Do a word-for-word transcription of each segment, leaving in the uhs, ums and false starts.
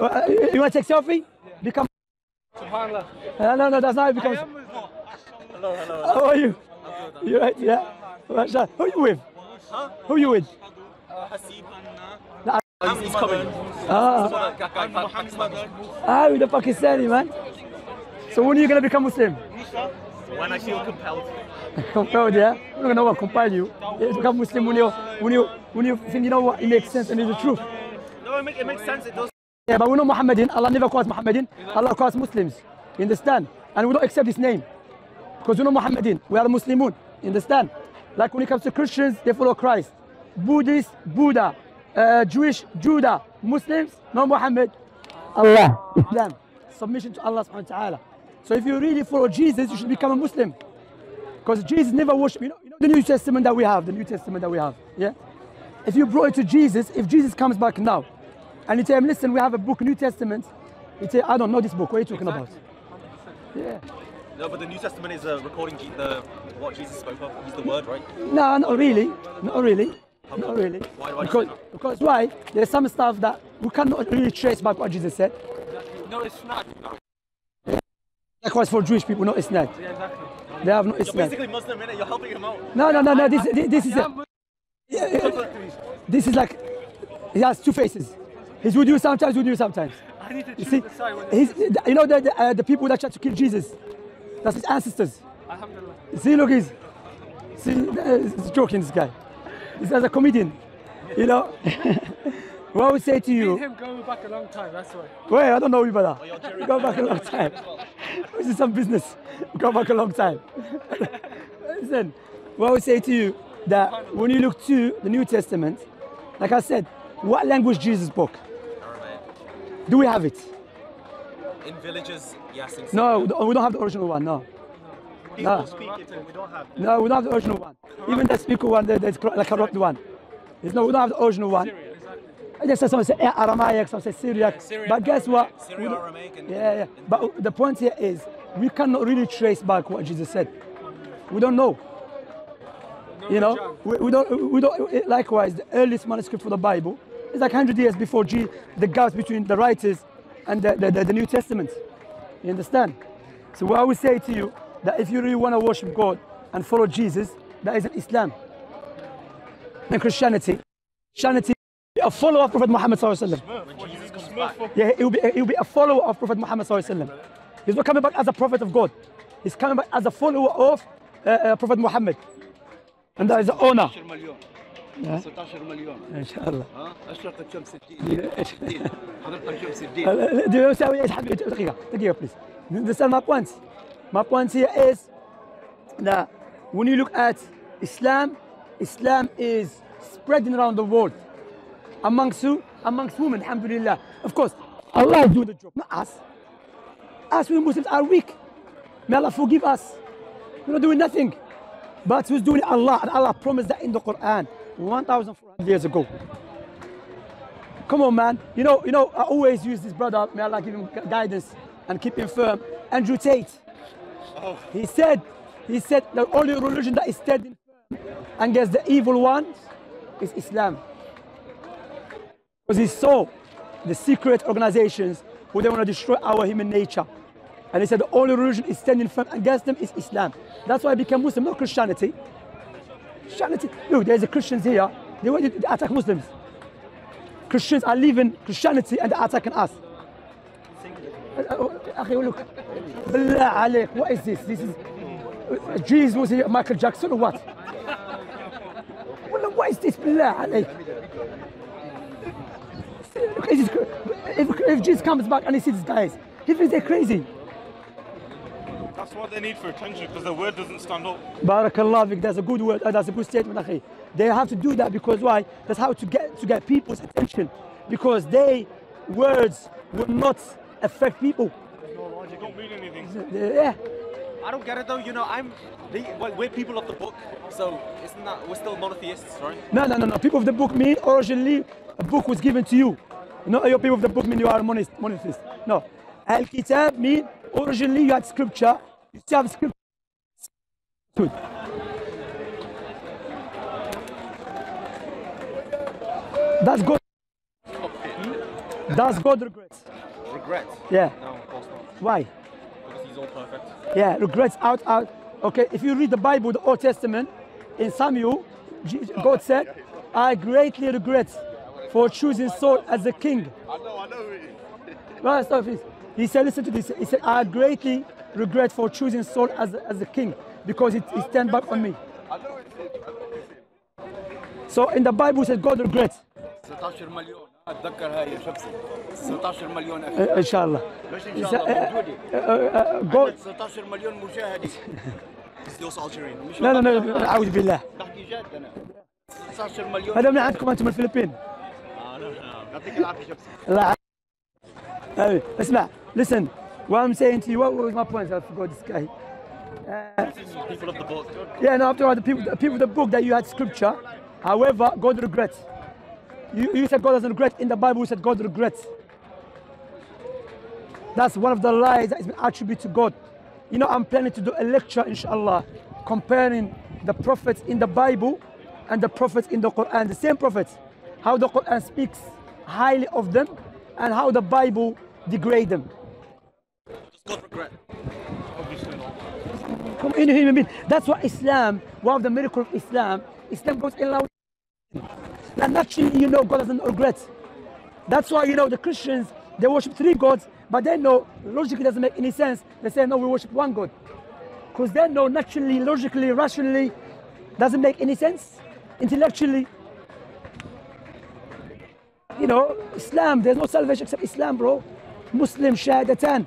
Uh, you want to take selfie? Yeah. Become. SubhanAllah. Uh, no, no, that's not how it becomes. I am Muslim. Hello, hello, hello. How are you? I'm good. You right? Yeah. MashaAllah. Who are you with? Huh? Who are you with? Uh, Haseeb. Nah, I'm he's coming. Ah. Ah, you're the Pakistani, man. So when are you going to become Muslim? When I feel compelled. Compelled, yeah? We're not going to what compel you. You become Muslim when you, when, you, when you think you know what, it makes sense and it's the truth. No, it, make, it makes sense. It does. Yeah, but we're not Muhammadin. Allah never calls Muhammadin. Allah calls Muslims. You understand? And we don't accept this name. Because we're not Muhammadin. We are Muslimun. You understand? Like when it comes to Christians, they follow Christ. Buddhists, Buddha. Uh, Jewish, Judah. Muslims, no Muhammad. Allah. Islam. Submission to Allah subhanahu wa ta'ala. So if you really follow Jesus, you should become a Muslim. Because Jesus never worshipped. You know, you know the New Testament that we have, the New Testament that we have. Yeah? If you brought it to Jesus, if Jesus comes back now, and you tell him, listen, we have a book, New Testament. You say, I don't know this book. What are you talking exactly. about? Yeah. No, but the New Testament is uh, recording G the what Jesus spoke of. He's the word, right? No, not really. Not really. Not really. Why? Why because, because why? There's some stuff that we cannot really trace back what Jesus said. No, it's not. That was for Jewish people, not Islam. Yeah, exactly. They have no Islam. You're basically Muslim, innit? You're helping him out. No, no, no, no. This, this, this is a, yeah, yeah, this is like he has two faces. He's with you sometimes, with you sometimes. I need to choose you see, the side when he's, you know the, the, uh, the people that tried to kill Jesus? That's his ancestors. Alhamdulillah. See, look, he's, see, he's joking, this guy. He's as a comedian, you know. What I would say to you... Me and him going back a long time, that's why. Wait, I don't know you better. Oh, we go back a long time. This is some business. We go back a long time. Listen, what I would say to you, that when you look to the New Testament, like I said, what language Jesus spoke? Do we have it? In villages, yes. In no, we don't have the original one, no. People no. speak it and we don't have it. No, we don't have the original one. Corrupt. Even the speaker one, the, the, the corrupt exactly. one. It's no, we don't have the original one. Syria, exactly. Just some say Aramaic, some say Syriac. Yeah, Syria, but guess Aramaic. what? Syria, Aramaic and yeah, yeah. And but the point here is, we cannot really trace back what Jesus said. We don't know. No you know, we, we don't. We don't. Likewise, the earliest manuscript for the Bible is like one hundred years before G, the gaps between the writers and the, the, the, the New Testament. You understand? So what I would say to you, that if you really want to worship God and follow Jesus, that is Islam and Christianity. Christianity will be a follower of Prophet Muhammad sallallahu alaihi wasallam. Yeah, he will be, he will be a follower of Prophet Muhammad sallallahu alaihi wasallam. He's not coming back as a prophet of God. He's coming back as a follower of uh, uh, Prophet Muhammad. And that is the honor. ستة عشر مليون ان شاء الله ها اشرقت كم ستين حضرتك كم ستين ديو ساوي اسحب دقيقه دقيقه بليز This is my point. My point here is that when you look at Islam, Islam is spreading around the world amongst who? Amongst women, alhamdulillah. Of course, Allah is doing the job, not us. Us, we Muslims are weak. May Allah forgive us. We're not doing nothing. But who's doing it? Allah. And Allah promised that in the Quran one thousand four hundred years ago. Come on, man. You know, you know, I always use this brother, may Allah give him guidance and keep him firm, Andrew Tate. Oh. He said, he said the only religion that is standing firm against the evil one is Islam. Because he saw the secret organizations who they want to destroy our human nature. And he said the only religion is standing firm against them is Islam. That's why I became Muslim, not Christianity. Christianity, look, there's the Christians here, they want to attack Muslims. Christians are leaving Christianity and they're attacking us. Akhi, look, Bilal Alek, what is this? This is Jesus, was he Michael Jackson or what? What is this, Bilal Alek? If Jesus comes back and he sees these guys, he thinks they're crazy. That's what they need for attention, because the word doesn't stand up. Barakallah, that's a good word, uh, that's a good statement, Akhi. They have to do that because why? That's how to get to get people's attention. Because their words will not affect people. No, they don't mean anything. Yeah. I don't get it though, you know, I'm, they, well, we're people of the book, so isn't that, we're still monotheists, right? No, no, no, no, people of the book mean originally a book was given to you. No, your people of the book mean you are a monist, monotheist. No, Al-Kitab means originally you had scripture, you still have scripture. Good. That's God. That's God regrets. Regret? Yeah. No, of course not. Why? Because he's all perfect. Yeah, regrets out, out. Okay, if you read the Bible, the Old Testament, in Samuel, God said, I greatly regret for choosing Saul as a king. I know, I know it is. He said, listen to this. He said, I greatly regret for choosing Saul as, as a king because he turned back on me. I know it is. So in the Bible it says God regrets. ستة عشر مليون اتذكر هاي شبسي ستة عشر مليون ان شاء الله مش ان شاء الله موجوده ستة عشر مليون مشاهدين بس الجزائريين لا لا لا اعوذ بالله بحكي جد انا ستة عشر مليون هذا من عندكم انتم الفلبين يعطيك العافيه شبسي الله يعافيك اسمع listen what I'm saying to you what was my point I forgot this guy people of the book yeah no after all the people people of the book that you had scripture however God regrets. You, you said God doesn't regret. In the Bible, you said God regrets. That's one of the lies that has been attributed to God. You know, I'm planning to do a lecture, inshallah, comparing the prophets in the Bible and the prophets in the Quran, the same prophets, how the Quran speaks highly of them and how the Bible degrades them. Does God regret? Obviously not. Come in human being. That's why Islam, one of the miracles of Islam, Islam goes in loud. And naturally, you know, God doesn't regret. That's why, you know, the Christians, they worship three gods, but they know logically doesn't make any sense. They say, no, we worship one God. Because they know naturally, logically, rationally, doesn't make any sense. Intellectually, you know, Islam, there's no salvation except Islam, bro. Muslim, Shahadatan.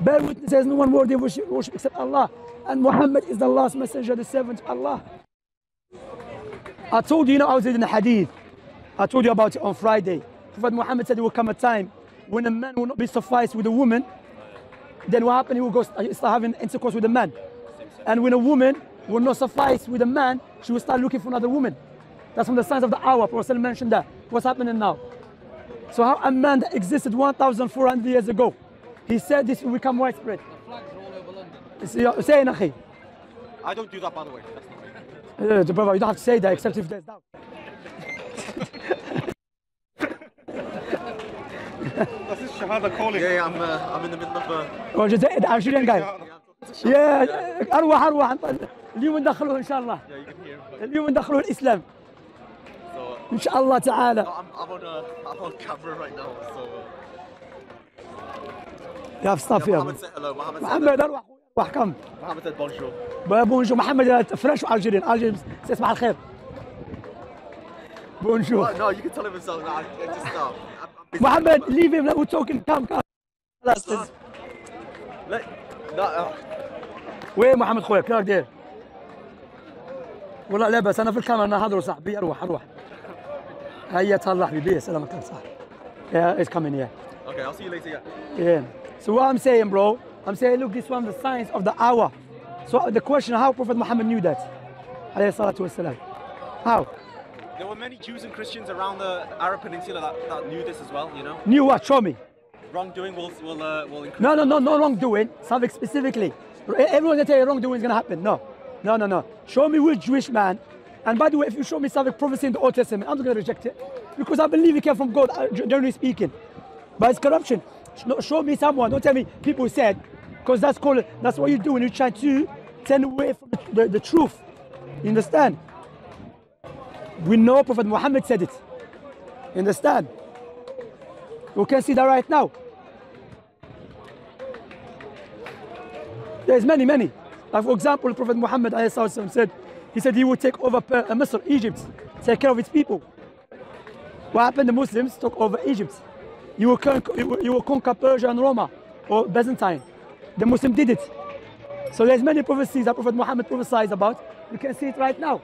Bear witness, there's no one worthy of worship, worship except Allah. And Muhammad is the last messenger, the servant of Allah. I told you, you know, I was reading the hadith. I told you about it on Friday. Prophet Muhammad said there will come a time when a man will not be sufficed with a woman, then what happened? He will go start having intercourse with a man. And when a woman will not suffice with a man, she will start looking for another woman. That's from the signs of the hour. Prophet mentioned that. What's happening now? So how a man that existed one thousand four hundred years ago, he said this will become widespread. The flags are all over London. Say it, I don't do that, by the way. That's not Uh, brother, you don't have to say that except if there's doubt. This is Shahada calling. Yeah, yeah, I'm, uh, I'm in the middle of a... Oh, just the Algerian guy. Yeah, أروح أروح. اليوم ندخلوه إن شاء الله. Yeah, you can hear him. اليوم ندخلوه الإسلام. So, إن شاء الله تعالى. I'm, I'm, on, uh, I'm on camera right now, so... يا أستغفر الله. Mohammed said hello. Mohammed أروح. وحكم محمد سيد بونجور بونجور محمد فرنش والجيريان الجيريان صباح الخير بونجور نو يو كان تيل هيم هيمسيلف ناو محمد ليف هيم وي توكينج كام كام خلاص لا لا وين محمد خويا كيفك داير والله لاباس انا في الكاميرا انا هضروا صاحبي اروح اروح هيا تهلا حبيبي سلامك يا صاحبي يا از كامين يا اوكي I'll see you later yeah so what I'm saying bro I'm saying, look, this one, the signs of the hour. So the question, how Prophet Muhammad knew that? Alayhi salatu wasalam. How? There were many Jews and Christians around the Arab Peninsula that, that knew this as well, you know? Knew what? Show me. Wrongdoing will, will, uh, will increase. No, no, no, no wrongdoing. Something specifically. Everyone that tell you wrongdoing is going to happen. No. No, no, no. Show me which Jewish man. And by the way, if you show me something prophecy in the Old Testament, I'm not going to reject it. Because I believe it came from God, generally speaking. But it's corruption. No, show me someone. Don't tell me people said. Because that's called, that's what you do when you try to turn away from the, the, the truth. You understand? We know Prophet Muhammad said it. You understand? We can see that right now. There's many, many. Like for example, Prophet Muhammad said, he said he would take over Misr, Egypt, take care of its people. What happened? The Muslims took over Egypt. You will, you will conquer Persia and Roma or Byzantine. The Muslim did it. So there's many prophecies that Prophet Muhammad prophesied about. You can see it right now.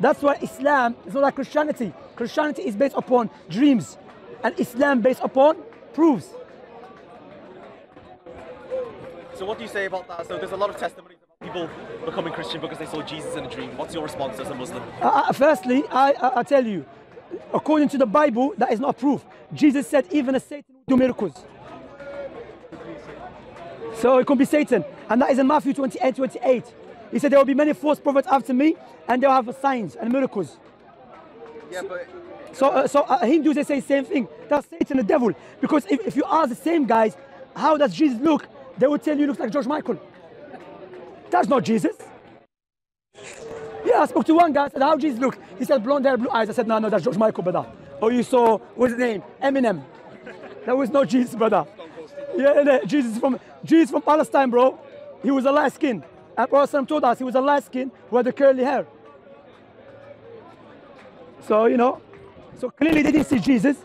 That's why Islam is not like Christianity. Christianity is based upon dreams and Islam based upon proofs. So what do you say about that? So there's a lot of testimonies about people becoming Christian because they saw Jesus in a dream. What's your response as a Muslim? Uh, firstly, I, I, I tell you, according to the Bible, that is not proof. Jesus said even a Satan will do miracles. So it could be Satan. And that is in Matthew twenty-eight, twenty-eight. He said there will be many false prophets after me and they will have signs and miracles. Yeah, but... So, uh, so uh, Hindus, they say the same thing. That's Satan, the devil. Because if, if you ask the same guys, how does Jesus look? They would tell you, looks like George Michael. That's not Jesus. Yeah, I spoke to one guy, I said, how does Jesus look? He said, blonde hair, blue eyes. I said, no, no, that's George Michael, brother. Or you saw, what's his name? Eminem. That was not Jesus, brother. Yeah, yeah, Jesus from Jesus from Palestine, bro. He was a light skin. And Prophet told us he was a light skin who had the curly hair. So, you know, so clearly they didn't see Jesus.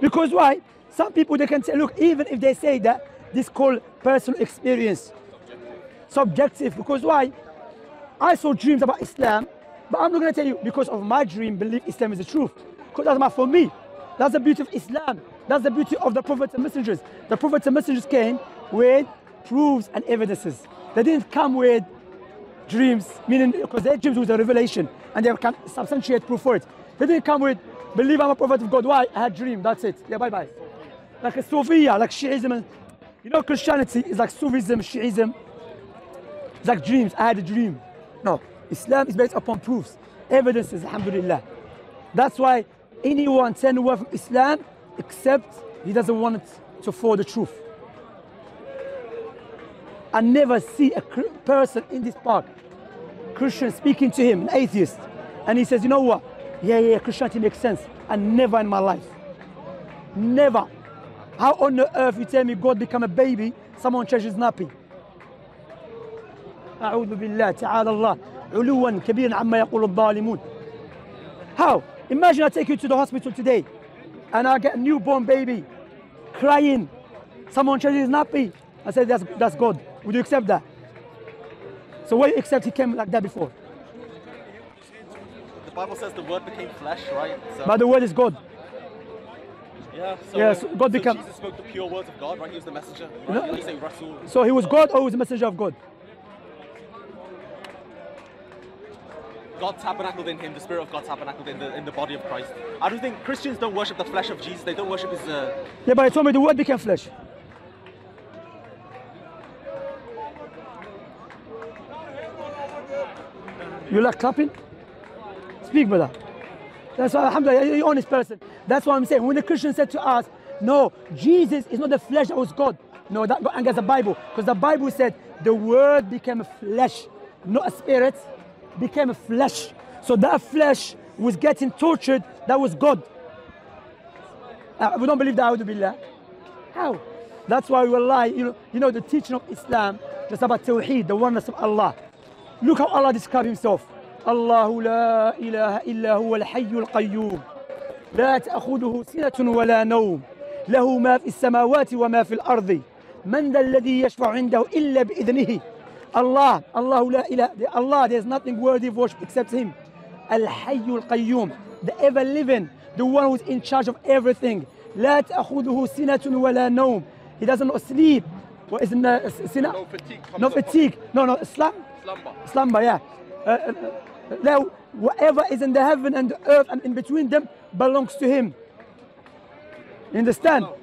Because why? Some people, they can say, look, even if they say that, this is called personal experience. Subjective. Subjective, because why? I saw dreams about Islam, but I'm not going to tell you, because of my dream, believe Islam is the truth. Because that's not for me. That's the beauty of Islam. That's the beauty of the prophets and messengers. The prophets and messengers came with proofs and evidences. They didn't come with dreams, meaning, because their dreams was a revelation, and they can substantiate proof for it. They didn't come with, believe I'm a prophet of God, why? I had a dream, that's it. Yeah, bye-bye. Like a Sufiyah, like Shiism, and you know, Christianity is like Sufism, Shiism. It's like dreams. I had a dream. No, Islam is based upon proofs, evidences, alhamdulillah. That's why anyone turns away from Islam except he doesn't want it to follow the truth. I never see a person in this park, Christian, speaking to him, an atheist, and he says, you know what? Yeah, yeah, Christianity makes sense. And never in my life. Never. How on the earth you tell me God become a baby, someone changes nappy? أعوذ بالله تعالى الله علوا كبيرا عما يقول الظالمون. How? Imagine I take you to the hospital today and I get a newborn baby crying. Someone changes nappy. I said, that's, that's God. Would you accept that? So why you accept he came like that before? The Bible says the word became flesh, right? So but the word is God. Yeah, so, yeah, so God so became... Jesus spoke the pure words of God, right? He was the messenger, right? No. He said, Rasul. So he was God or he was the messenger of God? God tabernacled in him, the Spirit of God tabernacled in the, in the body of Christ. I don't think Christians don't worship the flesh of Jesus, they don't worship his... Uh... Yeah, but he told me the word became flesh. You like clapping? Speak, brother. That's why, alhamdulillah, you're an honest person. That's why I'm saying, when the Christian said to us, no, Jesus is not the flesh that was God. No, that got against the Bible. Because the Bible said, the word became flesh, not a spirit. Became a flesh. So that flesh was getting tortured, that was God. Uh, we don't believe that, A'udhu Billah. How? That's why we lie. You know, you know the teaching of Islam, just about Tawhid, the oneness of Allah. Look how Allah describes himself. Allahu la ilaha illa huwa al-hayyul qayyum. La ta'khuduhu sinatun wa la nawm. Lahu ma fi as-samawati wa ma fi al-ardi. Man dha alladhi yashfa'u 'indahu illa bi idnihi. Allah, Allahu la ilaha illa Allah, there is nothing worthy of worship except Him. Al-Hayyul Qayyum, the ever-living, the one who is in charge of everything. لا تأخذه سنة ولا نوم. He doesn't sleep. What is سنة? No fatigue. No fatigue. No, no, slumber. Slumber. Slumber, yeah. Uh, uh, now, whatever is in the heaven and the earth and in between them belongs to Him. You understand? No.